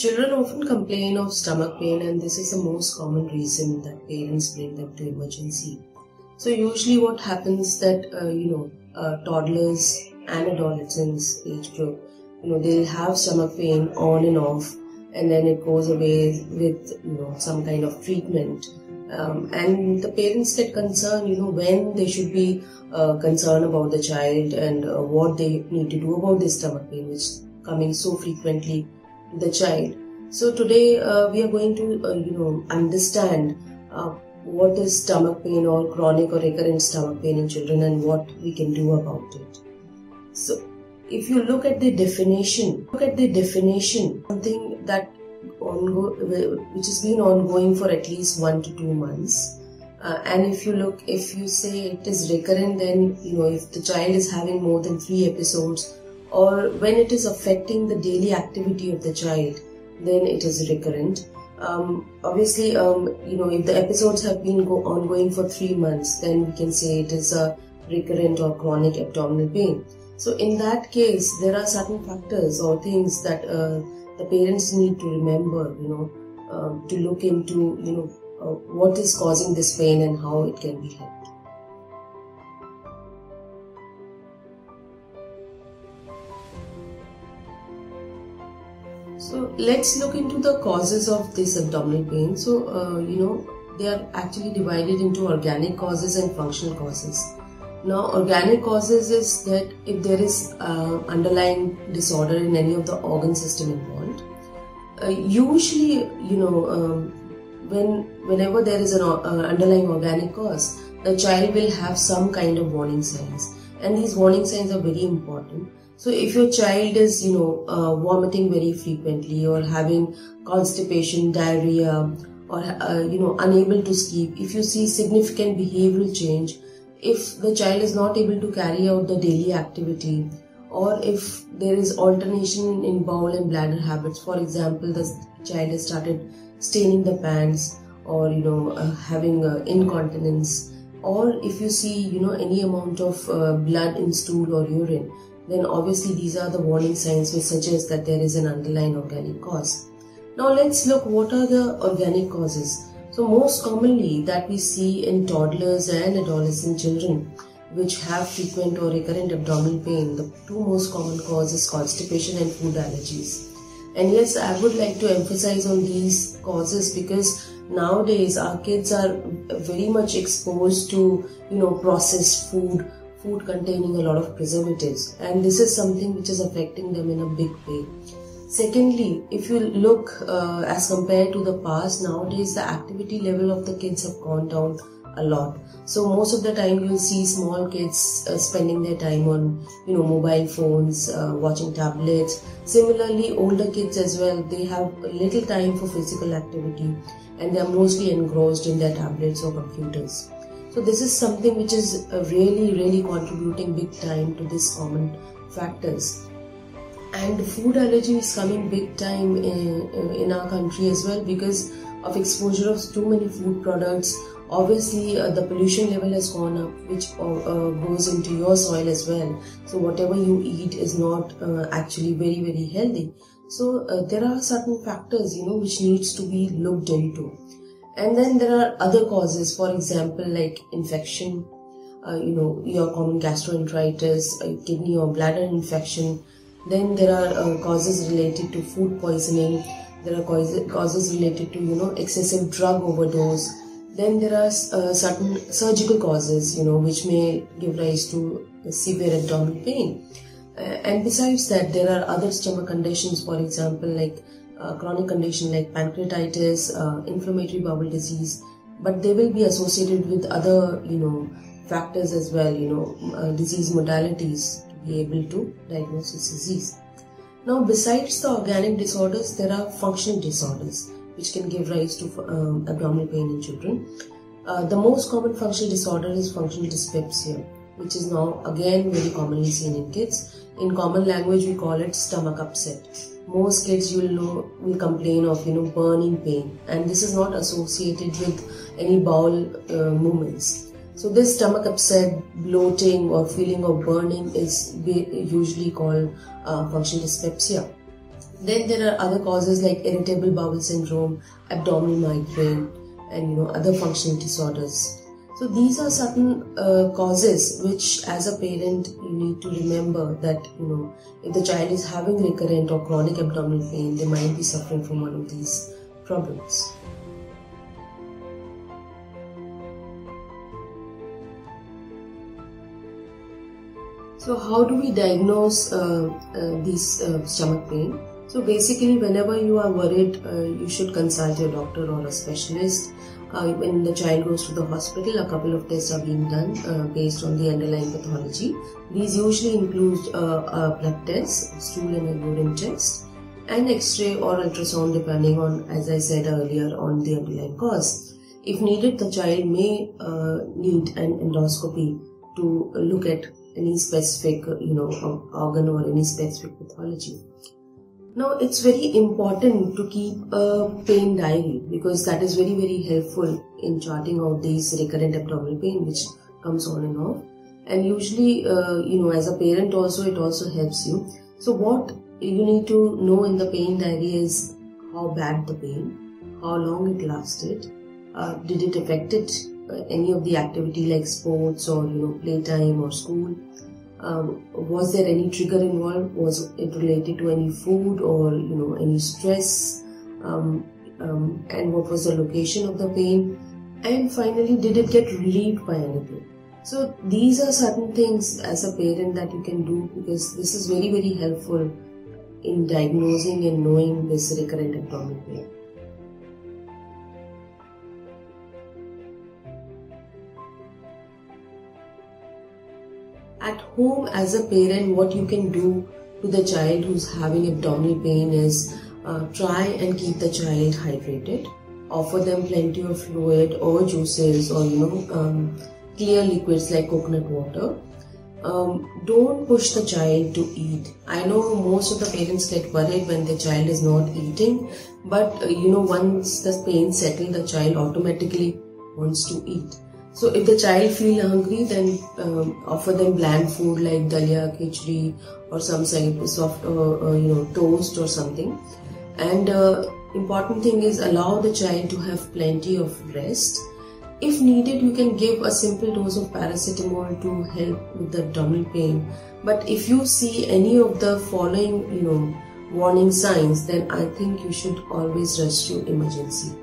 Children often complain of stomach pain, and this is the most common reason that parents bring them to emergency. So usually what happens that, toddlers and adolescents age group, they'll have stomach pain on and off, and then it goes away with, some kind of treatment. And the parents get concerned, when they should be concerned about the child and what they need to do about this stomach pain, which is coming so frequently to the child. So today we are going to, understand what is stomach pain or chronic or recurrent stomach pain in children and what we can do about it. So if you look at the definition, something that which has been ongoing for at least 1 to 2 months, and if you say it is recurrent, then if the child is having more than 3 episodes, or when it is affecting the daily activity of the child, then it is recurrent. Obviously, if the episodes have been ongoing for 3 months, then we can say it is a recurrent or chronic abdominal pain. So in that case, there are certain factors or things that the parents need to remember, to look into, what is causing this pain and how it can be helped. So let's look into the causes of this abdominal pain. So, they are actually divided into organic causes and functional causes. Now, organic causes is that if there is underlying disorder in any of the organ system involved. Usually, whenever there is an underlying organic cause, the child will have some kind of warning signs, and these warning signs are very important. So, if your child is, vomiting very frequently, or having constipation, diarrhea, or unable to sleep, if you see significant behavioral change, if the child is not able to carry out the daily activity, or if there is alternation in bowel and bladder habits, for example, the child has started staining the pants, or having incontinence, or if you see any amount of blood in stool or urine, then obviously these are the warning signs which suggest that there is an underlying organic cause. Now let's look what are the organic causes. So most commonly that we see in toddlers and adolescent children which have frequent or recurrent abdominal pain, the two most common causes is constipation and food allergies. And yes, I would like to emphasize on these causes because nowadays our kids are very much exposed to processed food containing a lot of preservatives, and this is something which is affecting them in a big way. Secondly, if you look as compared to the past, nowadays the activity level of the kids have gone down a lot. So most of the time you'll see small kids spending their time on mobile phones, watching tablets. Similarly, older kids as well, they have little time for physical activity and they are mostly engrossed in their tablets or computers. So this is something which is really, really contributing big time to these common factors. And food allergy is coming big time in our country as well because of exposure of too many food products. Obviously, the pollution level has gone up, which goes into your soil as well. So whatever you eat is not actually very, very healthy. So there are certain factors, which needs to be looked into. And then there are other causes, for example, like infection, your common gastroenteritis, kidney or bladder infection. Then there are causes related to food poisoning. There are causes related to excessive drug overdose. Then there are certain surgical causes which may give rise to severe abdominal pain. And besides that, there are other stomach conditions, for example, like chronic condition like pancreatitis, inflammatory bowel disease. But they will be associated with other factors as well. Disease modalities. Be able to diagnose this disease. Now, besides the organic disorders, there are functional disorders which can give rise to abdominal pain in children. The most common functional disorder is functional dyspepsia, which is now again very commonly seen in kids. In common language, we call it stomach upset. Most kids will complain of burning pain, and this is not associated with any bowel movements. So this stomach upset, bloating or feeling of burning is usually called functional dyspepsia. Then there are other causes like irritable bowel syndrome, abdominal migraine, and other functional disorders. So these are certain causes which, as a parent, you need to remember that if the child is having recurrent or chronic abdominal pain, they might be suffering from one of these problems. So how do we diagnose these stomach pain? So basically, whenever you are worried, you should consult your doctor or a specialist. When the child goes to the hospital, a couple of tests are being done based on the underlying pathology. These usually include blood tests, stool and urine tests, and X-ray or ultrasound, depending on, as I said earlier, on the underlying cause. If needed, the child may need an endoscopy to look at any specific organ or any specific pathology. Now it's very important to keep a pain diary, because that is very, very helpful in charting out these recurrent abdominal pain which comes on and off. And usually as a parent also, it also helps you. So what you need to know in the pain diary is how bad the pain, how long it lasted, did it affect it any of the activity like sports or playtime or school, was there any trigger involved, was it related to any food or any stress, and what was the location of the pain, and finally did it get relieved by anything. So these are certain things as a parent that you can do, because this is very, very helpful in diagnosing and knowing this recurrent abdominal pain. At home, as a parent, what you can do to the child who's having abdominal pain is try and keep the child hydrated. Offer them plenty of fluid or juices or clear liquids like coconut water. Don't push the child to eat. I know most of the parents get worried when the child is not eating, but once the pain settles, the child automatically wants to eat. So if the child feels hungry, then offer them bland food like dalia, khichdi, or some soft toast or something. And important thing is allow the child to have plenty of rest. If needed, you can give a simple dose of paracetamol to help with the abdominal pain. But if you see any of the following warning signs, then I think you should always rescue emergency.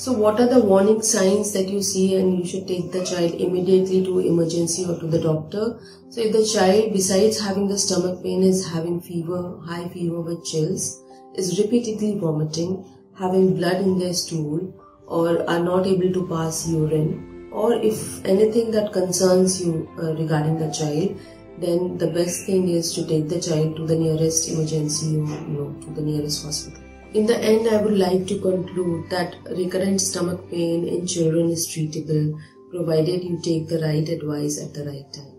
So what are the warning signs that you see, and you should take the child immediately to emergency or to the doctor. So if the child, besides having the stomach pain, is having fever, high fever with chills, is repeatedly vomiting, having blood in their stool, or are not able to pass urine, or if anything that concerns you regarding the child, then the best thing is to take the child to the nearest emergency or to the nearest hospital. In the end, I would like to conclude that recurrent stomach pain in children is treatable, provided you take the right advice at the right time.